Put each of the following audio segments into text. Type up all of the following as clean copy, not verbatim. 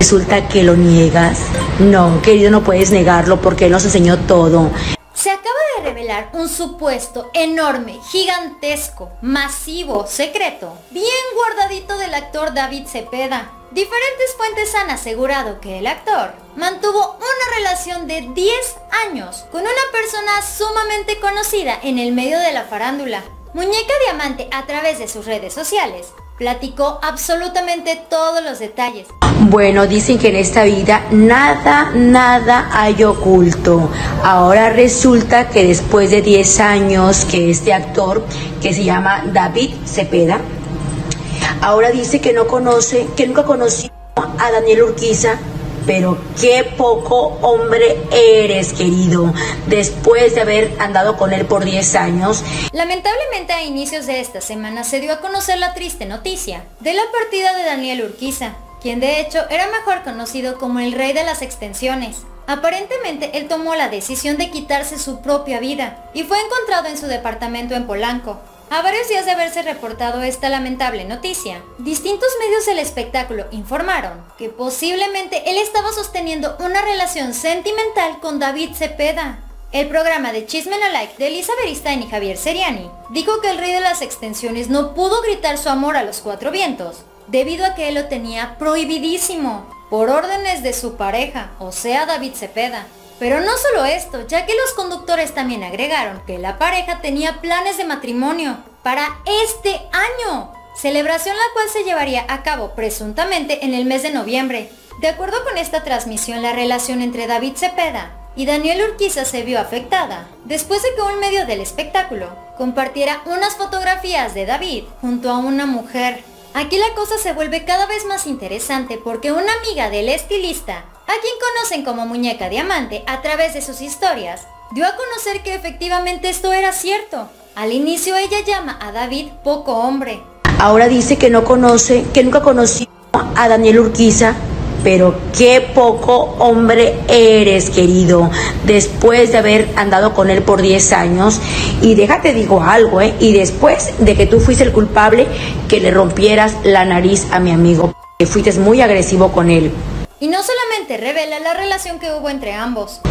resulta que lo niegas. No, querido, no puedes negarlo porque él nos enseñó todo. Se acaba de revelar un supuesto enorme, gigantesco, masivo, secreto, bien guardadito del actor David Zepeda. Diferentes fuentes han asegurado que el actor mantuvo una relación de 10 años con una persona sumamente conocida en el medio de la farándula. Muñeca Diamante, a través de sus redes sociales, platicó absolutamente todos los detalles. Bueno, dicen que en esta vida nada hay oculto. Ahora resulta que después de 10 años que este actor, que se llama David Zepeda, ahora dice que no conoce, que nunca conoció a Daniel Urquiza. Pero qué poco hombre eres, querido, después de haber andado con él por 10 años. Lamentablemente, a inicios de esta semana se dio a conocer la triste noticia de la partida de Daniel Urquiza, quien de hecho era mejor conocido como el rey de las extensiones. Aparentemente, él tomó la decisión de quitarse su propia vida y fue encontrado en su departamento en Polanco. A varios días de haberse reportado esta lamentable noticia, distintos medios del espectáculo informaron que posiblemente él estaba sosteniendo una relación sentimental con David Zepeda. El programa de Chisme No Like de Elisa Beristain y Javier Ceriani dijo que el rey de las extensiones no pudo gritar su amor a los cuatro vientos, debido a que él lo tenía prohibidísimo, por órdenes de su pareja, o sea David Zepeda. Pero no solo esto, ya que los conductores también agregaron que la pareja tenía planes de matrimonio para este año, celebración la cual se llevaría a cabo presuntamente en el mes de noviembre. De acuerdo con esta transmisión, la relación entre David Zepeda y Daniel Urquiza se vio afectada después de que un medio del espectáculo compartiera unas fotografías de David junto a una mujer. Aquí la cosa se vuelve cada vez más interesante porque una amiga del estilista, a quien conocen como Muñeca Diamante, a través de sus historias, dio a conocer que efectivamente esto era cierto. Al inicio ella llama a David poco hombre. Ahora dice que no conoce, que nunca conoció a Daniel Urquiza. Pero qué poco hombre eres, querido, después de haber andado con él por 10 años. Y déjate digo algo, y después de que tú fuiste el culpable que le rompieras la nariz a mi amigo, que fuiste muy agresivo con él. Y no solamente revela la relación que hubo entre ambos.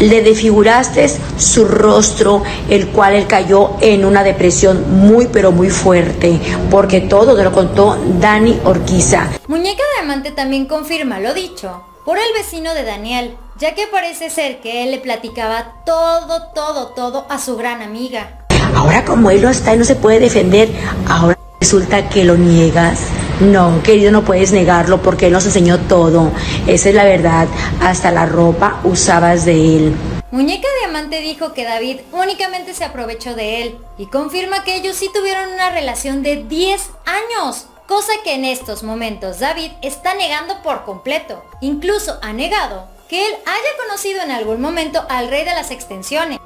Le desfiguraste su rostro, el cual él cayó en una depresión muy pero muy fuerte, porque todo te lo contó Dani Urquiza. Muñeca Diamante también confirma lo dicho por el vecino de Daniel, ya que parece ser que él le platicaba todo a su gran amiga. Ahora como él no está y no se puede defender, ahora resulta que lo niegas. No, querido, no puedes negarlo porque él nos enseñó todo. Esa es la verdad, hasta la ropa usabas de él. Muñeca Diamante dijo que David únicamente se aprovechó de él y confirma que ellos sí tuvieron una relación de 10 años, cosa que en estos momentos David está negando por completo. Incluso ha negado que él haya conocido en algún momento al rey de las extensiones.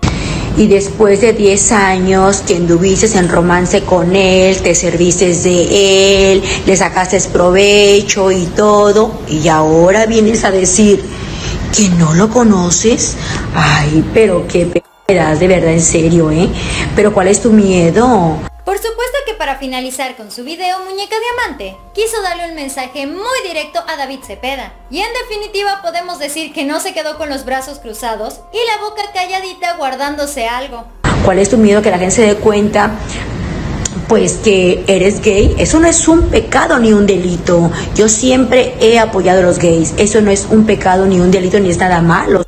Y después de 10 años que anduviste en romance con él, te serviste de él, le sacaste provecho y todo, y ahora vienes a decir que no lo conoces. Ay, pero qué pedas, de verdad, en serio, pero ¿cuál es tu miedo? Por supuesto que para finalizar con su video, Muñeca Diamante quiso darle un mensaje muy directo a David Zepeda. Y en definitiva podemos decir que no se quedó con los brazos cruzados y la boca calladita guardándose algo. ¿Cuál es tu miedo? Que la gente se dé cuenta pues que eres gay. Eso no es un pecado ni un delito. Yo siempre he apoyado a los gays. Eso no es un pecado ni un delito ni es nada malo.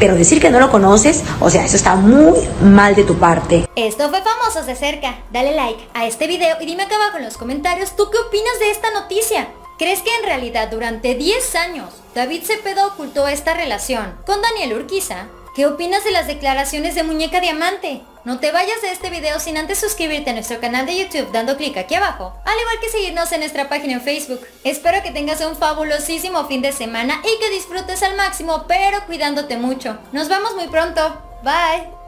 Pero decir que no lo conoces, o sea, eso está muy mal de tu parte. Esto fue Famosos de Cerca. Dale like a este video y dime acá abajo en los comentarios tú qué opinas de esta noticia. ¿Crees que en realidad durante 10 años David Zepeda ocultó esta relación con Daniel Urquiza? ¿Qué opinas de las declaraciones de Muñeca Diamante? No te vayas de este video sin antes suscribirte a nuestro canal de YouTube dando clic aquí abajo, al igual que seguirnos en nuestra página en Facebook. Espero que tengas un fabulosísimo fin de semana y que disfrutes al máximo, pero cuidándote mucho. Nos vemos muy pronto. Bye.